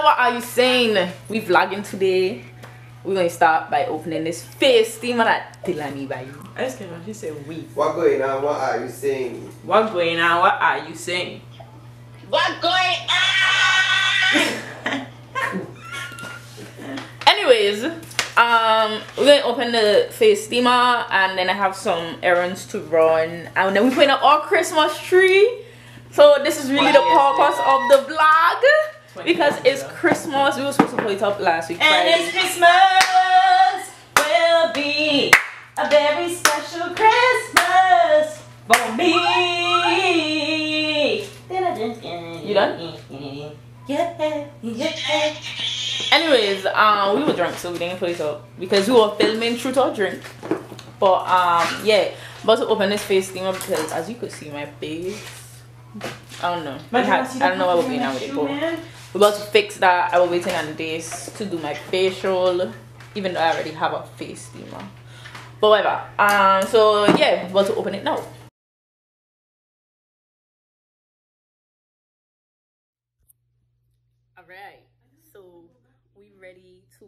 Now what are you saying? We vlogging today. We're gonna start by opening this first thing that Delaney by you. I just can't actually say we. What going on? What are you saying? What going on? What are you saying? What going on? Anyways, we're gonna open the face steamer and then I have some errands to run, and then we're putting up our Christmas tree. So this is really the purpose of the vlog, because it's Christmas. We were supposed to put it up last week Friday. And this Christmas will be a very special Christmas for me. You done? Yeah. Yeah. Anyways, we were drunk, so we didn't put it up because we were filming Truth or Drink. But yeah, about to open this face steamer because, as you could see, my face. I don't know. I don't know what we're going on with it, but we're about to fix that. I was waiting on this to do my facial, even though I already have a face steamer. But whatever. So yeah, we're about to open it now. Alright, so we ready to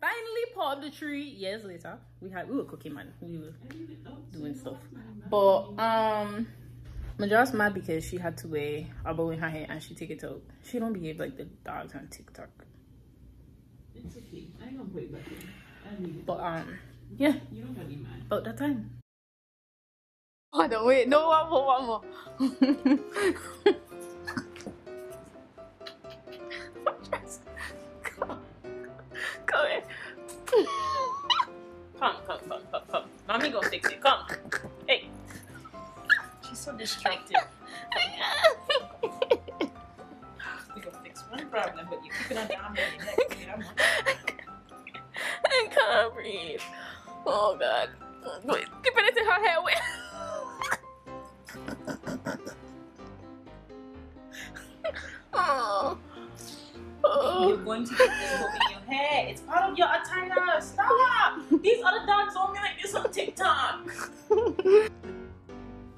finally pour up the tree. Years later, we were cooking, man. We were doing stuff, but my jaw's mad because she had to wear a bow in her hair and she take it out. She don't behave like the dogs on TikTok. It's okay. I ain't gonna put it back in. But yeah. You don't gotta be mad. About that time. Oh no, wait, no, one more. Come. Mommy gonna fix it. Come. Hey. So distracted. We can fix one problem, but you keep it on down here. I can't breathe. Oh god. Wait, keep it in her hair. Wait. Oh. Oh. You're going to put this book in your hair. It's part of your attire. Stop. These other dogs don't be like this on TikTok.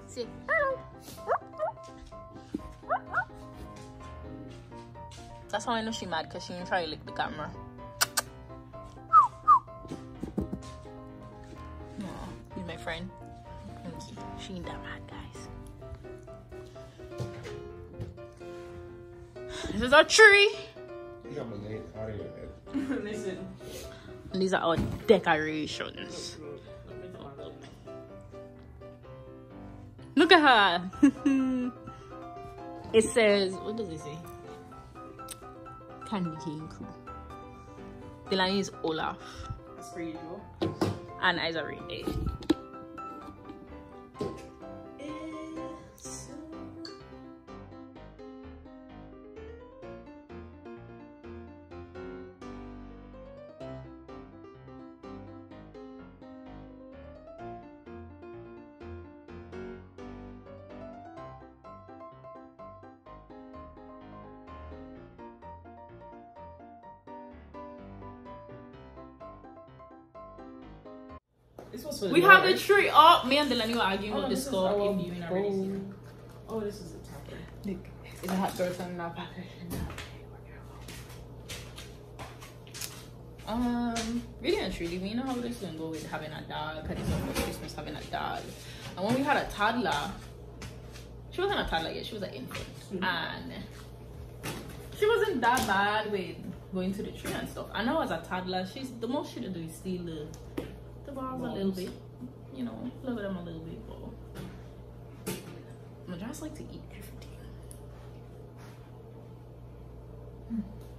See. That's how I know she mad, because she didn't try to lick the camera. Oh, he's my friend. Pinky. She ain't that mad, guys. This is our tree. Listen. These are our decorations. Look at her. It says, what does it say? Candy Cane Crew. The line is Olaf. That's for you. And Isari. This was for the have the tree up. Me and Delaney were arguing about the score if you ain't already seen it. Oh, this is the top. Look, it's a hot person now. Really and truly, we know how this is gonna go with having a dog, because it's almost Christmas having a dog. And when we had a toddler, she wasn't a toddler yet, she was an infant. Mm-hmm. And she wasn't that bad with going to the tree and stuff. I know as a toddler, she's the most she did do is steal the balls a little bit, you know, play with them a little bit, but my just like to eat everything.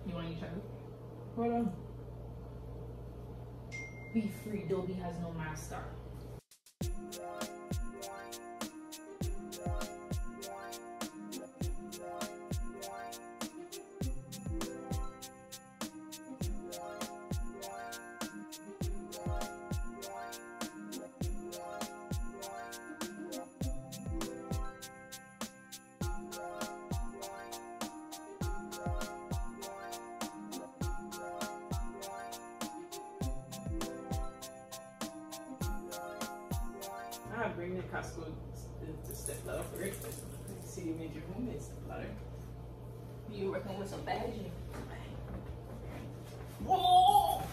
You want to eat child? Hold on. Be free, Dobie has no master. Bring the Costco, the step ladder for it. See, you made your homemade step ladder. You working with some bad genes. Whoa!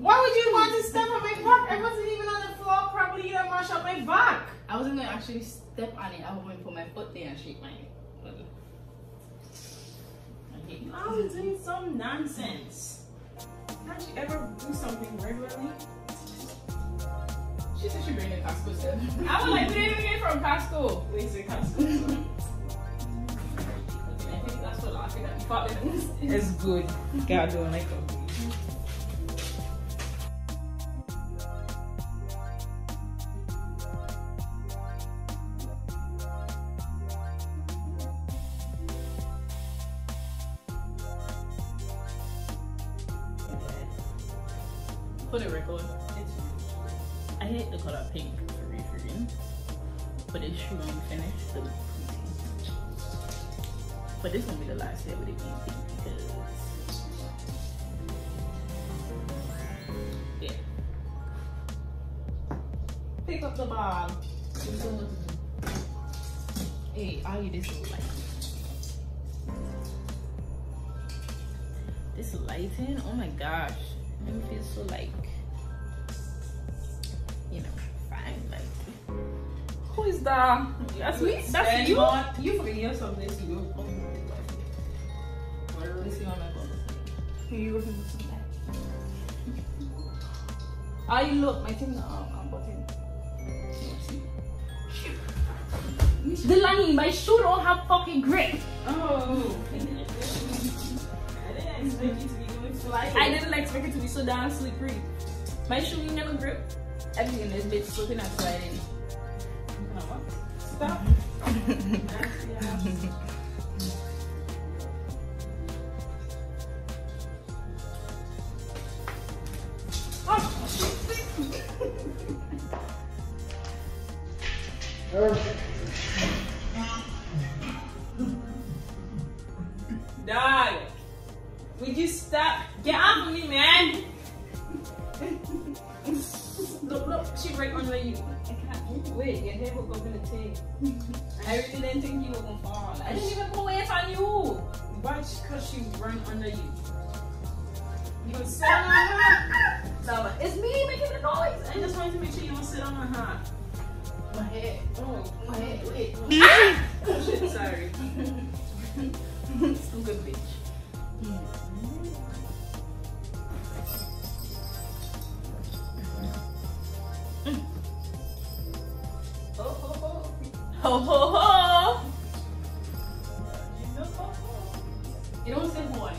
Why would you want to step on my back? I wasn't even on the floor properly. You don't mash up my back. I wasn't going to actually step on it. I was going to put my foot there and shake my body. I hate you. I was doing some nonsense. Can't you ever do something regularly? She said she bring the Costco stuff. I was like, we didn't even get from Costco. Wait, say Costco. I think that's what laughing at me probably means. It's good. God, I don't like it. For the record, I hate the color pink for reason, but it's true when you finish, so pretty. But this won't be the last day with it being pink because, yeah. Pick up the bag. Hey, I'll eat this light. This lighting, oh my gosh. And feel so like, you know, fine. Like, who is that? That's me. That's you. You forget yourself this to go. You were supposed to I look. My thing. I'm button. Shoot. Delaney, my shoe don't have fucking grip. Oh. I didn't expect you to be. Like I didn't expect it to be so damn slippery. My shoe ain't never grip. Everything is bit slipping and sliding. Stop. Dog. Would you stop? Get off of me, man! Look, look, she right under you. I can't wait, your hair will go in the tape. I really didn't think you were gonna fall. I didn't even put weight on you! Why? Because she ran under you. You would sit on her hat. It's me making the noise! I just wanted to make sure you don't sit on her hat. My head. Oh, my head. Wait. Ah! Oh shit, sorry. I'm good, bitch. Ho ho ho! You don't say who on it.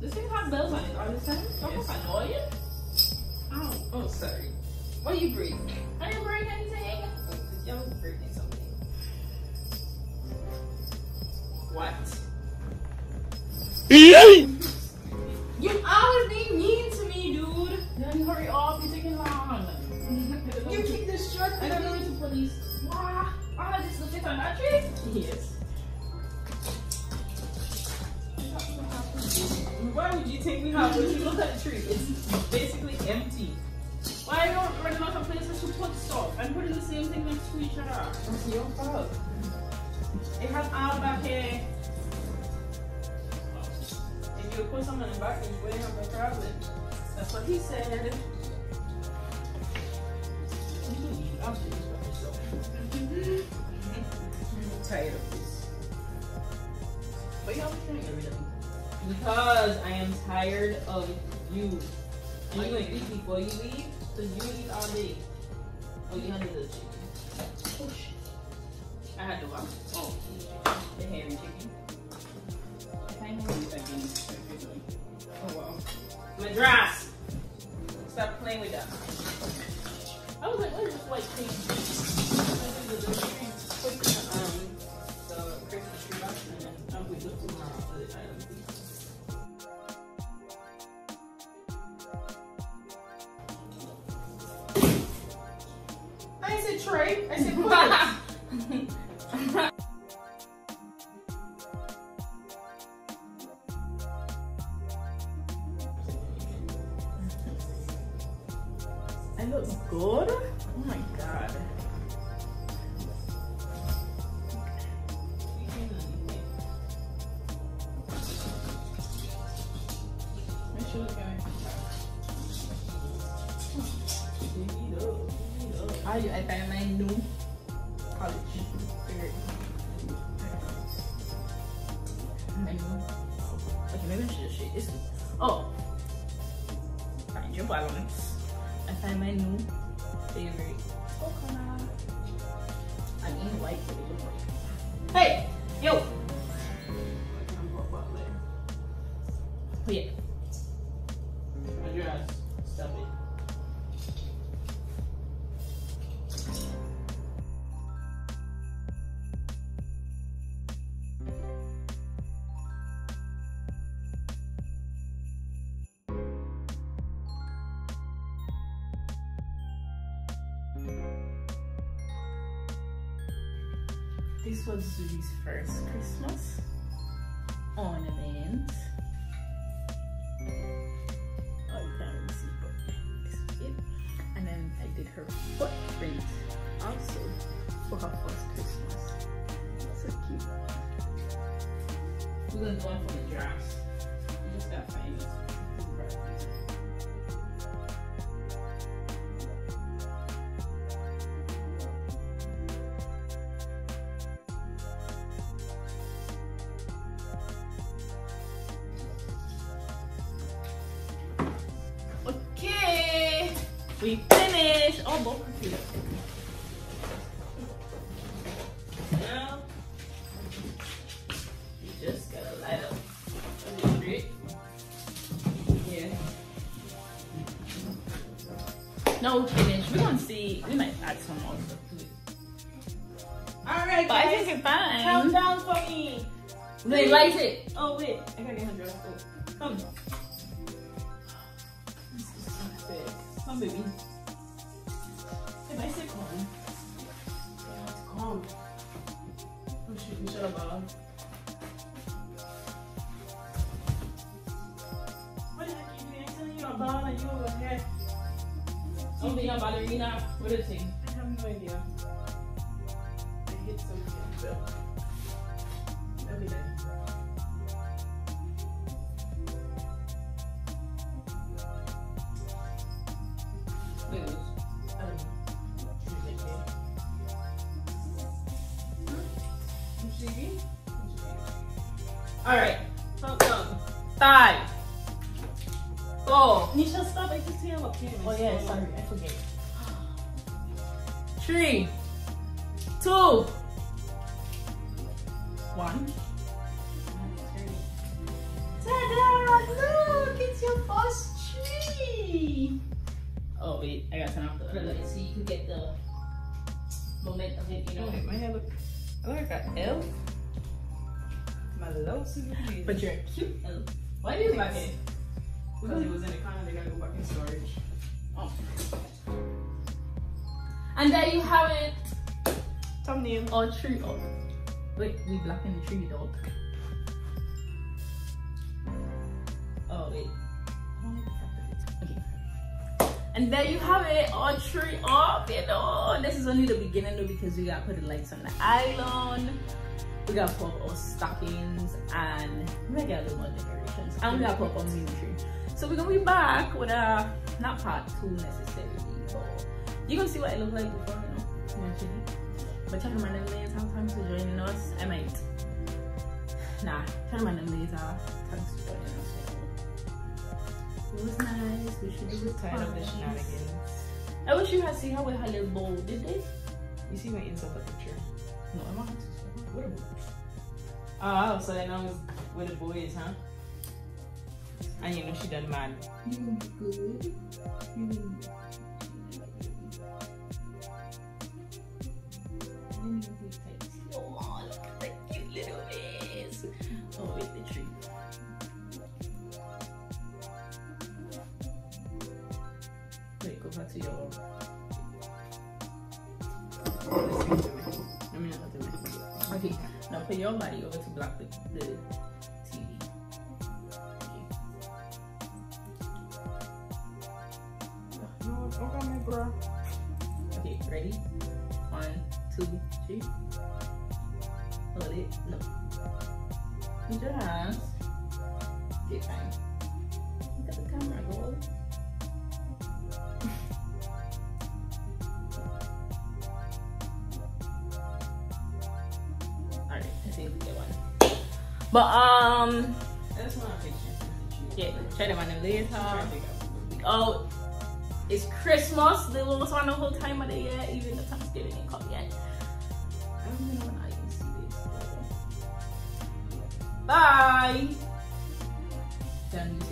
This thing has bells on it all the time. Don't fucking annoy you. Ow. Oh, sorry. What do you break? I didn't break anything. Y'all was breaking something. What? You always being mean to me, dude. Then hurry up, you're taking long. You keep this shirt and I'm going to police. Wow. Oh, this is the fifth on that tree? Yes. Why would you take me out when you look at the tree? It's basically empty. Why don't run out of places to put stuff and putting the same thing next to each other? It's your fault. It has all back here. You put someone in the back and you wouldn't have a problem. That's what he said. I'm tired of this. But you always trying to get rid of me. Because I am tired of you. And you're going to leave before you leave? Because you leave all day. Oh, you handle the chicken. Oh, shit. I had to walk. Oh, the hairy chicken. I know you again. Oh wow. Madras! Stop playing with that. I was like, what is this white thing? The Christmas tree box and I'm going to look tomorrow. tray. I said, put it. I look good. Oh my god. Make sure I find my new college. I know. Okay, maybe I should just shake this. Oh, find your balance. I find my new favorite coconut. I mean, white, but it looks like. Hey, yo. Oh yeah. On your ass. Stop it. This was Zuby's first Christmas ornament. Oh, you can't really see, but this is it. And then I did her footprint also for her first Christmas. So cute. We're gonna go on for the drafts. You just gotta find it. We finished! Oh, both of you. Now, you just gotta light up a little bit. Yeah. Now we're finished. We're gonna see. We might add some more stuff to it. Alright, guys. I think it's fine. Count down for me. Wait, light it. Oh, wait. I gotta get a dress. Come on. Come, baby. If I say come, yeah, come. Oh shoot, we should have gone. What the heck are you doing? I'm telling you a ball and you over here. Oh, being a ballerina. What is it? I have no idea. I hit something. That'll be that. Alright. Five. Four. Nisha, stop. I can see I'm okay. Oh yeah, sorry. I forget. 3, 2, 1. Ta-da! Look, it's your first tree. Oh wait, I gotta turn off the light so you can get the moment of it, you know. Oh, wait, my hair looks... I look like an elf. My love, super cute. But you're a cute elf. Why do you like it? Because it was in the corner, they gotta go back in storage. Oh. And there you have it. Thumbnail. Or tree. Oh. Wait, we blacking the tree, dog. Oh, wait. And there you have it, all tree up, you know. This is only the beginning though, because we gotta put the lights on the island. We gotta pop our stockings and we gotta get a little more decorations. And we gotta pop our mini tree. So we're gonna be back with a, not part two necessarily, but you gonna see what it looked like before, you know. But check them out later, thanks for joining us. I might, nah, check them out later, thanks for joining us. It was nice. We should do it. Tired of the shenanigans. I wish you had seen her with her little bowl, did they? You see my insult the picture? No, I'm not. What a boy. Oh, so then I was with the boys, huh? And you know she done mad. You good. You good. Oh, look at that cute little miss. Oh, wait, the tree. Go back to your I mean, I'll do that. Okay, now put your body over to block the TV. Okay, ready? 1, 2, 3. Hold it. No. Use your hands. Okay, fine. Look at the camera, girl. Alright, I think we get one. But, that's not a picture. Yeah, try them on them later. Oh. It's Christmas. They was on the whole time of the year, even the Thanksgiving ain't come yet. I don't even know when I can see this. Bye! Done.